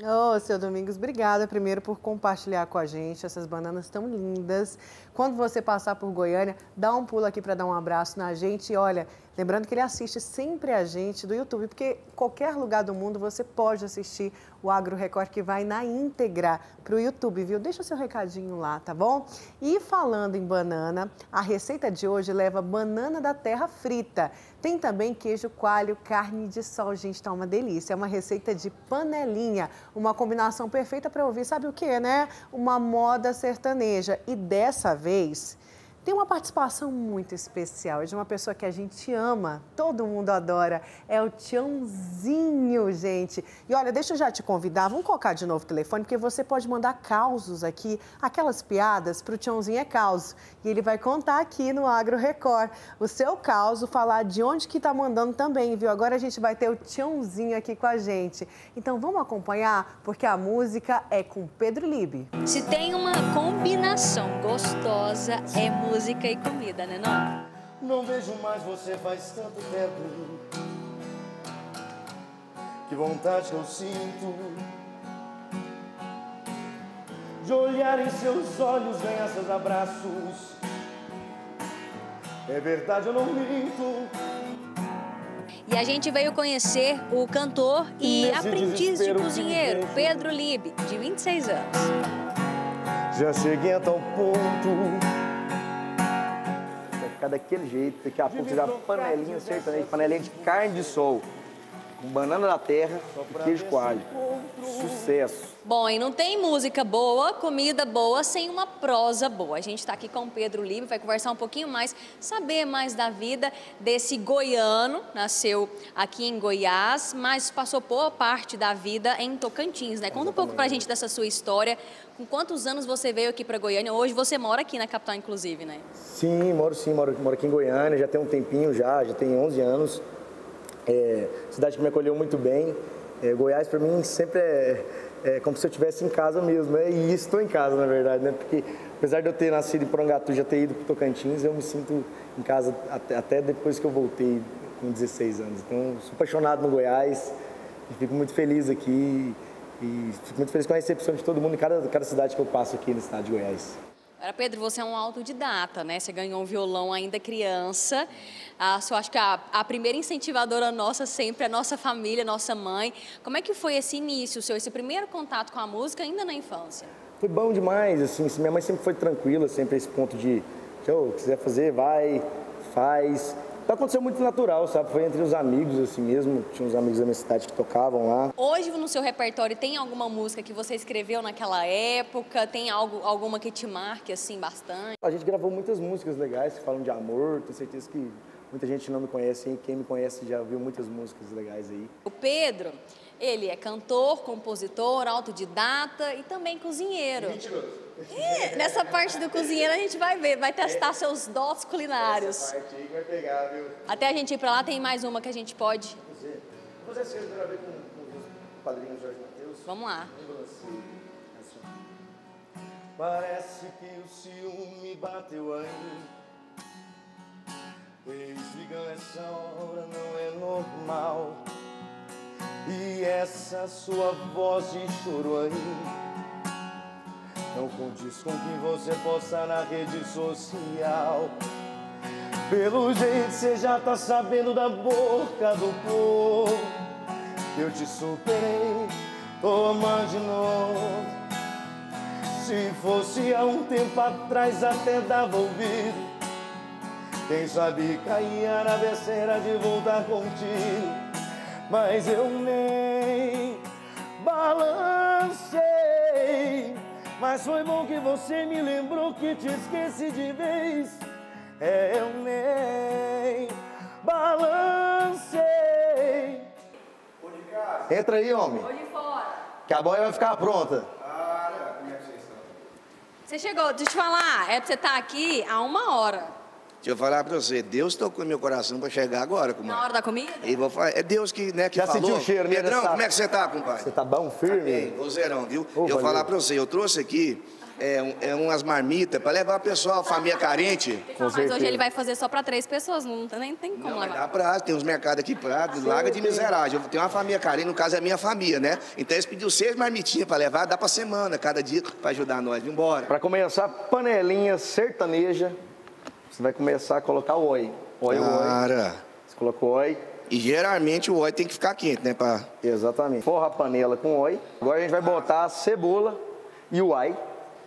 Ô, seu Domingos, obrigada primeiro por compartilhar com a gente essas bananas tão lindas. Quando você passar por Goiânia, dá um pulo aqui para dar um abraço na gente. E olha, Lembrando que ele assiste sempre a gente do YouTube, porque em qualquer lugar do mundo você pode assistir o Agro Record, que vai na íntegra para o YouTube, viu? Deixa o seu recadinho lá, tá bom? E falando em banana, a receita de hoje leva banana da terra frita. Tem também queijo coalho, carne de sol, gente, tá uma delícia. É uma receita de panelinha, uma combinação perfeita para ouvir, sabe o que, né? Uma moda sertaneja. E dessa vez tem uma participação muito especial, é de uma pessoa que a gente ama, todo mundo adora, é o Tiãozinho, gente. E olha, deixa eu já te convidar, vamos colocar de novo o telefone, porque você pode mandar causos aqui, aquelas piadas pro Tiãozinho é causo. E ele vai contar aqui no Agro Record o seu causo, falar de onde que tá mandando também, viu? Agora a gente vai ter o Tiãozinho aqui com a gente. Então vamos acompanhar, porque a música é com Pedro Libe. Se tem uma combinação gostosa, é muito música e comida, né, não? Não vejo mais você faz tanto tempo. Que vontade eu sinto de olhar em seus olhos, ganhar seus abraços. É verdade, eu não minto. E a gente veio conhecer o cantor e aprendiz de cozinheiro, Pedro Libe, de 26 anos. Já cheguei a tal ponto. Ficar daquele jeito, daqui a pouco você dá panelinha sertaneja, panelinha de carne de sol, com banana da terra e queijo coalho. Sucesso! Bom, e não tem música boa, comida boa, sem uma prosa boa. A gente está aqui com o Pedro Libe, vai conversar um pouquinho mais, saber mais da vida desse goiano, nasceu aqui em Goiás, mas passou boa parte da vida em Tocantins, né? Conta um pouco pra gente dessa sua história, com quantos anos você veio aqui pra Goiânia? Hoje você mora aqui na capital, inclusive, né? Sim, moro aqui em Goiânia, já tem um tempinho já tem 11 anos, cidade que me acolheu muito bem. Goiás para mim sempre é como se eu estivesse em casa mesmo, e estou em casa na verdade, né? Porque apesar de eu ter nascido em Porangatu e já ter ido para Tocantins, eu me sinto em casa até depois que eu voltei com 16 anos. Então, sou apaixonado no Goiás e fico muito feliz aqui e fico muito feliz com a recepção de todo mundo em cada cidade que eu passo aqui no estado de Goiás. Agora, Pedro, você é um autodidata, né? Você ganhou um violão ainda criança. Eu acho que a primeira incentivadora nossa sempre é a nossa família, nossa mãe. Como é que foi esse início seu, esse primeiro contato com a música ainda na infância? Foi bom demais, assim. Minha mãe sempre foi tranquila, sempre esse ponto de... Se eu quiser fazer, vai, faz. Então, aconteceu muito natural, sabe? Foi entre os amigos, assim mesmo. Tinha uns amigos da minha cidade que tocavam lá. Hoje, no seu repertório, tem alguma música que você escreveu naquela época? Tem alguma que te marque, assim, bastante? A gente gravou muitas músicas legais que falam de amor. Tenho certeza que muita gente não me conhece, hein? Quem me conhece já ouviu muitas músicas legais aí. O Pedro, ele é cantor, compositor, autodidata e também cozinheiro. E nessa parte do cozinheiro a gente vai ver, vai testar seus dotes culinários. Essa parte aí vai pegar, viu? Até a gente ir pra lá, tem mais uma que a gente pode. Vamos fazer a ver com o padrinho Jorge Mateus. Vamos lá. Parece que o ciúme bateu aí. Eles ligam essa hora, não é normal. E essa sua voz de choro aí não condiz com o que você posta na rede social. Pelo jeito você já tá sabendo da boca do povo. Eu te superei, toma de novo. Se fosse há um tempo atrás até dava ouvido. Quem sabe caía na besteira de voltar contigo. Mas eu nem balancei. Mas foi bom que você me lembrou que te esqueci de vez. Eu nem balancei. Entra aí, homem. Olhe fora. Que a boia vai ficar pronta. Você chegou, deixa eu te falar. Você tá aqui há uma hora. Deixa eu falar pra você, Deus tocou meu coração pra chegar agora, compadre. Na hora da comida? E vou falar, é Deus que, né, que já falou. Já sentiu o cheiro, né? Pedrão, como é que você tá, compadre? Você tá bom, firme? Tá Gozerão, viu? Oh, eu vou falar pra você, eu trouxe aqui umas marmitas pra levar o pessoal, a família carente. Com mas certeza. Hoje ele vai fazer só pra 3 pessoas, nem tem como levar. Dá pra, tem uns mercados aqui pra larga de miserável. Tem uma família carente, no caso é a minha família, né? Então eles pediram 6 marmitinhas pra levar, dá pra semana, cada dia, pra ajudar nós, vamos embora. Pra começar, panelinha sertaneja. Você vai começar a colocar o oi. Cara, Você colocou óleo. E geralmente o óleo tem que ficar quente, né? Pra... Exatamente. Forra a panela com óleo. Agora a gente vai botar a cebola e o alho.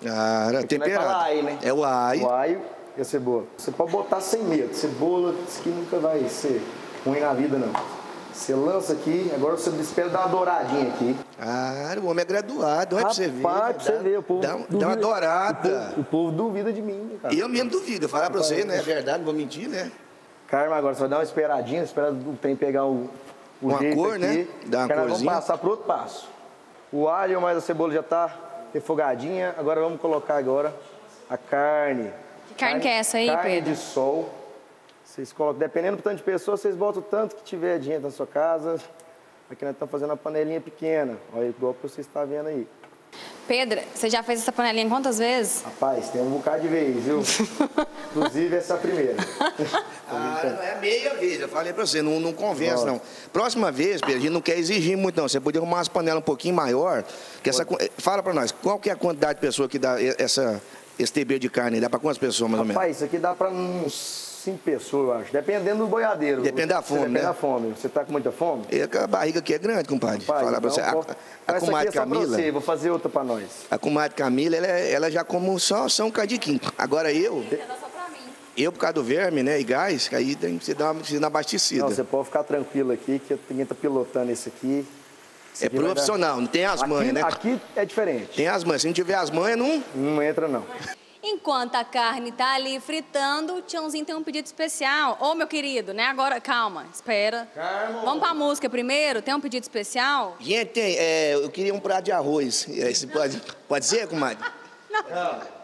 Ah, temperado. É alho, né? É o alho. O alho e a cebola. Você pode botar sem medo. Cebola, isso que nunca vai ser ruim na vida, não. Você lança aqui, agora você espera dar uma douradinha aqui. Ah, o homem é graduado, olha pra você ver. Rapaz, pra você ver, o povo dá uma dourada. O povo duvida de mim, cara. Eu mesmo duvido, falar pra você, né? É verdade, não vou mentir, né? Carma, agora você vai dar uma esperadinha, esperar o trem pegar uma jeito cor, aqui, né? Dá uma corzinha. Nós vamos passar pro outro passo. O alho mais a cebola já tá refogadinha, agora vamos colocar agora a carne. Que carne que é essa aí, Pedro? Carne de sol. Vocês colocam, dependendo do tanto de pessoas, vocês botam o tanto que tiver dinheiro na sua casa. Aqui nós estamos fazendo uma panelinha pequena. Olha, igual que você está vendo aí. Pedro, você já fez essa panelinha quantas vezes? Rapaz, tem um bocado de vez, viu? Inclusive essa primeira. Ah, não é meia vez, eu falei pra você, não conversa não. Próxima vez, Pedro, a gente não quer exigir muito não. Você podia arrumar as panelas um pouquinho maior. Que essa, fala pra nós, qual que é a quantidade de pessoa que dá esse tempero de carne? Dá pra quantas pessoas mais ou menos? Rapaz, isso aqui dá pra uns 5 pessoas, eu acho. Dependendo do boiadeiro. Depende da fome, né? Depende da fome. Você tá com muita fome? A barriga aqui é grande, compadre. Rapaz, falar pra você. A comadre Camila... Vou fazer outra pra nós. A comadre Camila, ela já come só um cadiquinho. Agora eu... Eu, por causa do verme, né, e gás, aí tem que dar uma abastecida. Não, você pode ficar tranquilo aqui, que ninguém tá pilotando isso aqui. É profissional, não tem as manhas, né? Aqui é diferente. Tem as manhas. Se não tiver as manhas, não... Não entra, não. Enquanto a carne tá ali fritando, o Tiãozinho tem um pedido especial. Ô, meu querido, né? Agora, calma, espera. Calma. Vamos pra música primeiro? Tem um pedido especial? Gente, tem. Eu queria um prato de arroz. Pode ser, comadre? Não. Não.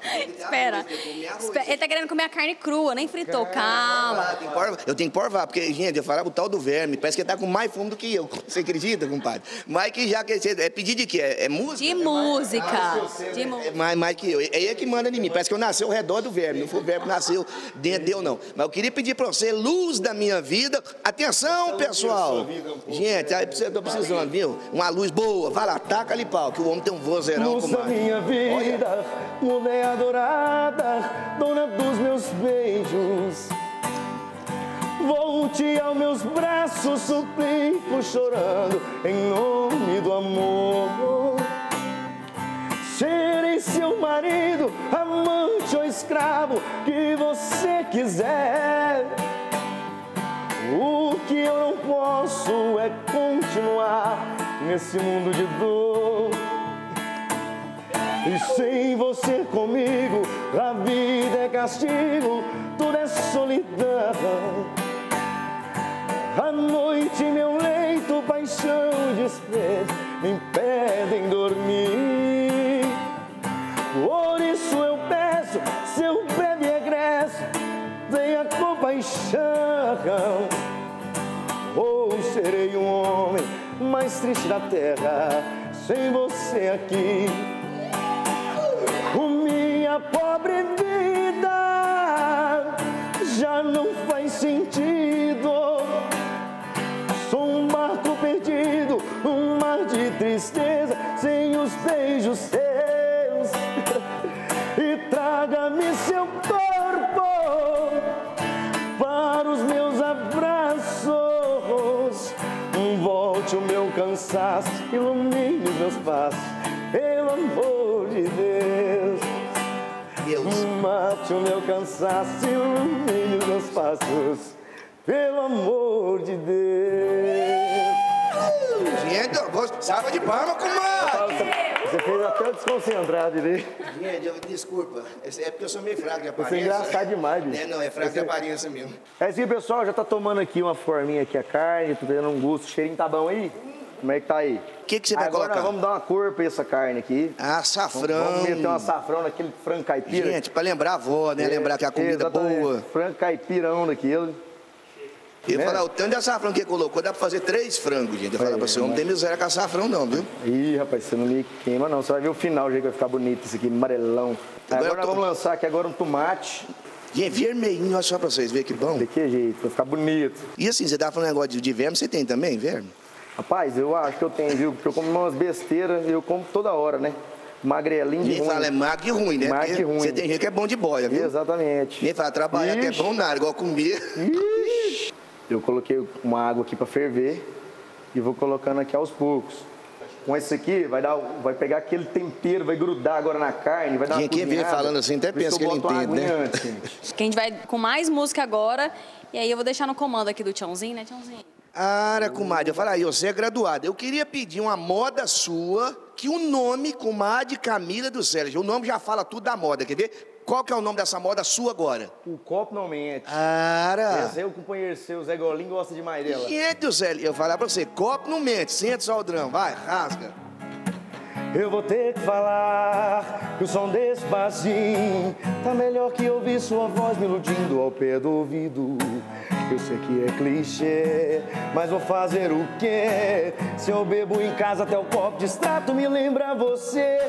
Espera. Arroz. Ele tá querendo comer a carne crua, nem fritou. Calma. Eu tenho que provar, porque, gente, eu falava o tal do verme. Parece que ele tá com mais fome do que eu. Você acredita, compadre? Mas que já... É pedir de quê? É música? De música. De música. Mais que eu. É ele que manda em mim. Parece que eu nasci ao redor do verme. Não foi o verme que nasceu dentro de eu, não. Mas eu queria pedir pra você, luz da minha vida. Atenção, pessoal. Gente, eu tô precisando, viu? Uma luz boa. Vai lá, taca ali pau, que o homem tem um vozeirão, compadre. Luz da minha vida, mulher adorada, dona dos meus beijos, volte aos meus braços, suplico chorando em nome do amor. Serei seu marido, amante ou escravo, que você quiser. O que eu não posso é continuar nesse mundo de dor. E sem você comigo, a vida é castigo, tudo é solidão. À noite meu leito, paixão e desprezo me impedem dormir. Por isso eu peço, seu breve regresso, tenha compaixão. Ou serei um homem mais triste da terra, sem você aqui. Minha pobre vida já não faz sentido. Sou um barco perdido, um mar de tristeza, sem os beijos seus. E traga-me seu corpo para os meus abraços. Volte o meu cansaço, ilumine os meus passos, pelo amor de Deus. Mate o meu cansaço, ilumine os meus passos, pelo amor de Deus. Gente, eu gosto. Salva de palma, comadre! Você fez até o desconcentrado, né? Gente, desculpa. É porque eu sou meio fraco de aparência. Você é engraçado demais, bicho. É, não, é fraco de aparência mesmo. É isso aí, pessoal. Já tá tomando aqui uma forminha aqui a carne, tô dando um gosto. O cheirinho tá bom aí? Como é que tá aí? O que você vai colocar? Agora vamos dar uma cor pra essa carne aqui. Açafrão. Vamos meter um açafrão naquele frango caipira. Gente, pra lembrar a avó, né? Lembrar que a comida é boa. Frango caipirão daquilo. Eu ia falar, o tanto de açafrão que ele colocou, dá pra fazer 3 frangos, gente. Eu falar pra você, não tem miséria com açafrão não, viu? Ih, rapaz, você não me queima não. Você vai ver o final, gente, que vai ficar bonito isso aqui, amarelão. Agora nós vamos lançar aqui agora um tomate. E é vermelhinho, olha só pra vocês verem que bom. De que jeito, vai ficar bonito. E assim, você tava falando um negócio de verme, você tem também verme? Rapaz, eu acho que eu tenho, viu? Porque eu como umas besteiras, eu como toda hora, né? Magrelinho de ruim. Fala, é magro e ruim, né? Magro e ruim. Você tem gente que é bom de boia, viu? Exatamente. Nem fala, trabalhar que é bom nada, igual comer. Eu coloquei uma água aqui para ferver e vou colocando aqui aos poucos. Com esse aqui, vai pegar aquele tempero, vai grudar agora na carne, vai dar uma cozinhada. Quem vem falando assim até pensa que ele entende, né? Que a gente vai com mais música agora, e aí eu vou deixar no comando aqui do Tiãozinho, né, Tiãozinho? Ara, comadre, eu falo aí, você é graduada. Eu queria pedir uma moda sua, que o nome, comadre Camila do Sérgio, o nome já fala tudo da moda, quer ver? Qual que é o nome dessa moda sua agora? O copo não mente. Ara! Mas eu, companheiro seu, Zé Golim, gosta demais dela. E é, do Zé, eu falar pra você, copo não mente, sente só o drama, vai, rasga. Eu vou ter que falar que o som desse passinho tá melhor que ouvir sua voz me iludindo ao pé do ouvido. Eu sei que é clichê, mas vou fazer o quê? Se eu bebo em casa até o copo de extrato me lembra você.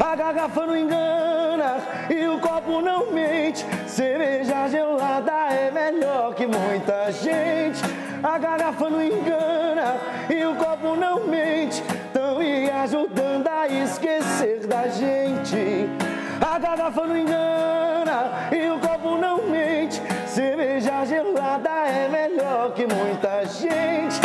A garrafa não engana e o copo não mente. Cerveja gelada é melhor que muita gente. A garrafa não engana e o copo não mente. Tão me ajudando a esquecer da gente. A garrafa não engana e o copo não mente. Cerveja gelada é melhor que muita gente.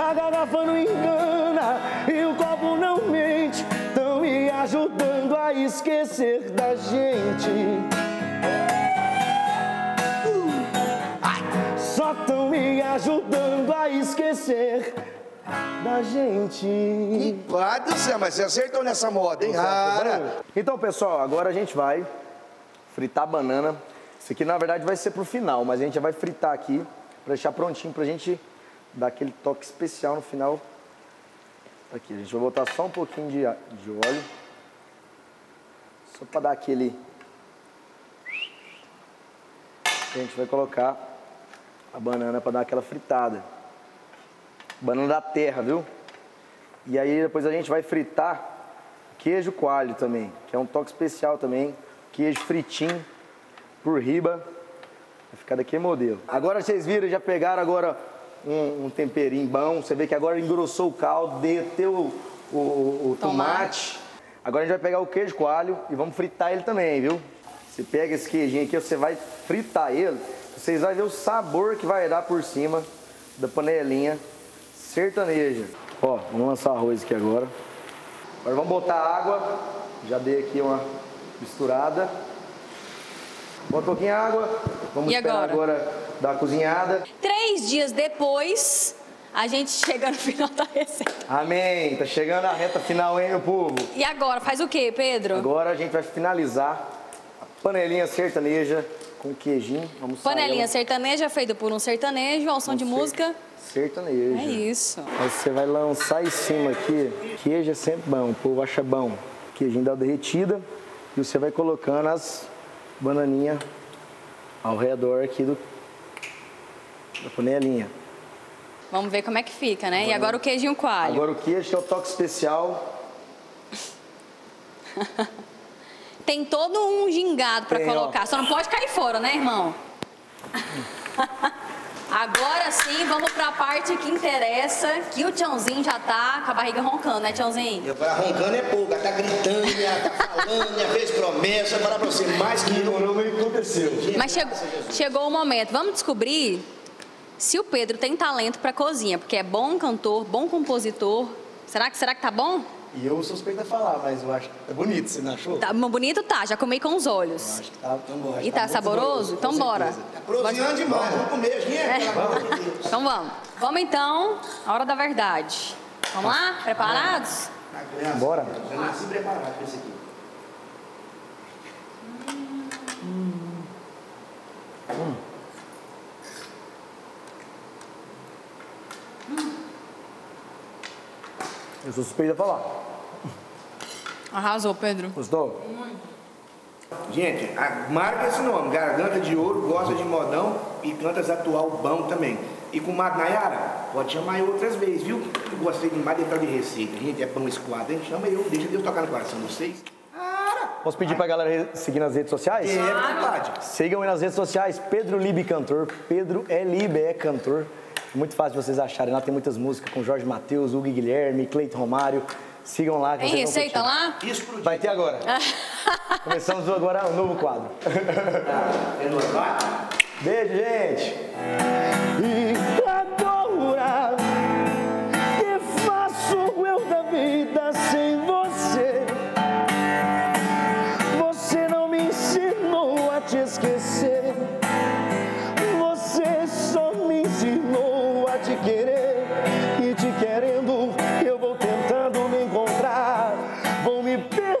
A garrafa não engana e o copo não mente. Tão me ajudando a esquecer da gente. Só tão me ajudando a esquecer da gente. E pai do céu, mas você acertou nessa moda, hein? Cara. Então, pessoal, agora a gente vai fritar a banana. Isso aqui, na verdade, vai ser pro final, mas a gente já vai fritar aqui pra deixar prontinho pra gente dar aquele toque especial no final. Aqui, a gente vai botar só um pouquinho de óleo. Só pra dar aquele... A gente vai colocar... a banana para dar aquela fritada. Banana da terra, viu? E aí depois a gente vai fritar queijo coalho também, que é um toque especial também. Queijo fritinho por riba. Vai ficar daquele modelo. Agora vocês viram, já pegaram agora um temperinho bom. Você vê que agora engrossou o caldo, derreteu o tomate. Agora a gente vai pegar o queijo coalho e vamos fritar ele também, viu? Você pega esse queijinho aqui, você vai fritar ele. Vocês vão ver o sabor que vai dar por cima da panelinha sertaneja. Ó, vamos lançar arroz aqui agora. Agora vamos botar água. Já dei aqui uma misturada. Bota um pouquinho de água. Vamos esperar agora dar a cozinhada. 3 dias depois, a gente chega no final da receita. Amém! Tá chegando a reta final, hein, meu povo? E agora? Faz o quê, Pedro? Agora a gente vai finalizar a panelinha sertaneja. Com queijinho, vamos panelinha sertaneja feita por um sertanejo, ao som de música. Sertanejo. É isso. Aí você vai lançar em cima aqui. Queijo é sempre bom, o povo acha bom. Queijinho dá derretida e você vai colocando as bananinhas ao redor aqui da panelinha. Vamos ver como é que fica, né? Banana. E agora o queijinho coalho. Agora o queijo que é o toque especial. Tem todo um gingado pra colocar, ó. Só não pode cair fora, né, irmão? Agora sim, vamos pra parte que interessa, que o Tiãozinho já tá com a barriga roncando, né, Tiãozinho? Roncando é pouco, ela tá gritando, ela tá falando, ela fez promessa, falar pra você, mais que não aconteceu. Mas chegou o momento, vamos descobrir se o Pedro tem talento pra cozinha, porque é bom cantor, bom compositor, será que tá bom? E eu suspeito a falar, mas eu acho que tá bonito, você não achou? Tá bonito, tá, já comi com os olhos. Eu acho que tá tão bom. E tá saboroso? Então bora. Tá cozinhando demais, vamos comer, gente. Então vamos. Vamos então, a hora da verdade. Vamos lá? Preparados? Bora. Já nasci preparado pra esse aqui. Eu sou suspeito a falar. Arrasou, Pedro. Gostou? Gente, marca esse nome. Garganta de ouro, gosta de modão e cantas atual bom também. E com o Mato Nayara, pode chamar eu outras vezes, viu? Eu gostei demais de entrar de receita. Gente, é pão esquadro, hein? Chama eu, deixa Deus tocar no coração de vocês. Posso pedir pra galera seguir nas redes sociais? É verdade. Sigam aí nas redes sociais, Pedro Libe Cantor. Pedro é Libe, é cantor. Muito fácil de vocês acharem. Lá tem muitas músicas com Jorge Mateus, Hugo Guilherme, Cleiton Romário. Sigam lá. Tem receita lá? Vai ter agora. Começamos agora um novo quadro. Beijo, gente. E adora, que faço eu da vida sem você? Você não me ensinou a te esquecer, você só me ensinou a te querer. E te querendo, eu vou tentando me encontrar, vou me perdendo.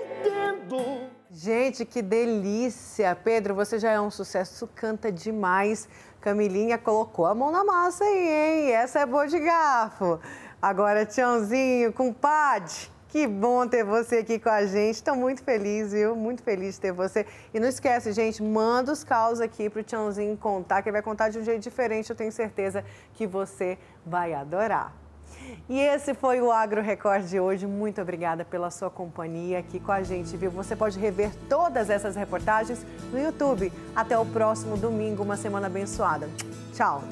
Gente, que delícia! Pedro, você já é um sucesso, canta demais. Camilinha colocou a mão na massa aí, hein? Essa é boa de garfo. Agora, Tiãozinho, compadre, que bom ter você aqui com a gente. Estou muito feliz, viu? Muito feliz de ter você. E não esquece, gente, manda os caos aqui pro Tiãozinho contar, que ele vai contar de um jeito diferente. Eu tenho certeza que você vai adorar. E esse foi o Agro Record de hoje. Muito obrigada pela sua companhia aqui com a gente, viu? Você pode rever todas essas reportagens no YouTube. Até o próximo domingo, uma semana abençoada. Tchau!